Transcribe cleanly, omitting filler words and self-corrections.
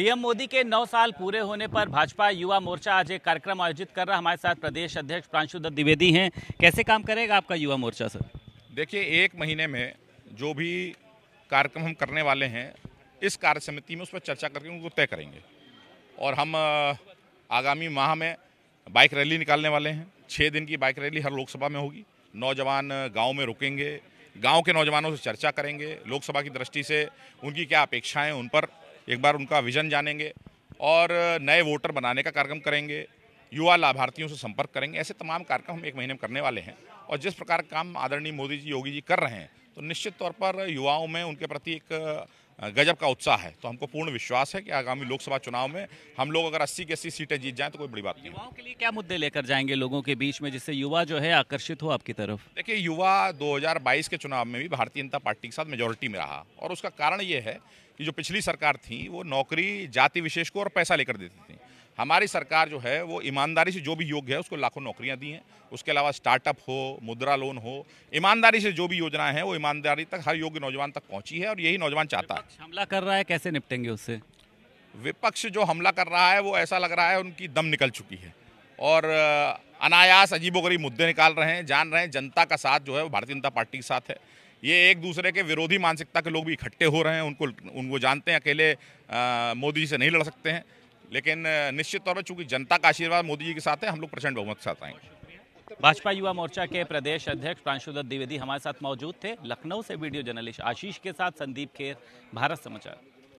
PM Modi के 9 साल पूरे होने पर भाजपा युवा मोर्चा आज एक कार्यक्रम आयोजित कर रहा है। हमारे साथ प्रदेश अध्यक्ष प्रांशु दत्त द्विवेदी हैं। कैसे काम करेगा आपका युवा मोर्चा सर? देखिए, एक महीने में जो भी कार्यक्रम हम करने वाले हैं इस कार्य समिति में उस पर चर्चा करके उनको तय करेंगे और हम आगामी माह में बाइक रैली निकालने वाले हैं। 6 दिन की बाइक रैली हर लोकसभा में होगी। नौजवान गाँव में रुकेंगे, गाँव के नौजवानों से चर्चा करेंगे, लोकसभा की दृष्टि से उनकी क्या अपेक्षाएँ, उन पर एक बार उनका विजन जानेंगे और नए वोटर बनाने का कार्यक्रम करेंगे, युवा लाभार्थियों से संपर्क करेंगे। ऐसे तमाम कार्यक्रम हम एक महीने में करने वाले हैं और जिस प्रकार काम आदरणीय मोदी जी, योगी जी कर रहे हैं तो निश्चित तौर पर युवाओं में उनके प्रति एक गजब का उत्साह है। तो हमको पूर्ण विश्वास है कि आगामी लोकसभा चुनाव में हम लोग अगर 80 की 80 सीटें जीत जाएँ तो कोई बड़ी बात नहीं। युवाओं के लिए क्या मुद्दे लेकर जाएंगे लोगों के बीच में जिससे युवा जो है आकर्षित हो आपकी तरफ? देखिए, युवा 2022 के चुनाव में भी भारतीय जनता पार्टी के साथ मेजोरिटी में रहा और उसका कारण ये है कि जो पिछली सरकार थी वो नौकरी जाति विशेष को और पैसा लेकर देती थी। हमारी सरकार जो है वो ईमानदारी से जो भी योग्य है उसको लाखों नौकरियां दी हैं। उसके अलावा स्टार्टअप हो, मुद्रा लोन हो, ईमानदारी से जो भी योजनाएं हैं वो ईमानदारी तक हर योग्य नौजवान तक पहुंची है और यही नौजवान चाहता है। हमला कर रहा है, कैसे निपटेंगे उससे? विपक्ष जो हमला कर रहा है वो ऐसा लग रहा है उनकी दम निकल चुकी है और अनायास अजीबोगरीब मुद्दे निकाल रहे हैं। जान रहे हैं जनता का साथ जो है वो भारतीय जनता पार्टी के साथ है। ये एक दूसरे के विरोधी मानसिकता के लोग भी इकट्ठे हो रहे हैं। उनको जानते हैं अकेले मोदी जी से नहीं लड़ सकते हैं, लेकिन निश्चित तौर पर चूंकि जनता का आशीर्वाद मोदी जी के साथ है हम लोग प्रचंड बहुमत के साथ आएंगे। भाजपा युवा मोर्चा के प्रदेश अध्यक्ष प्रांशु दत्त द्विवेदी हमारे साथ मौजूद थे। लखनऊ से वीडियो जर्नलिस्ट आशीष के साथ संदीप खेर, भारत समाचार।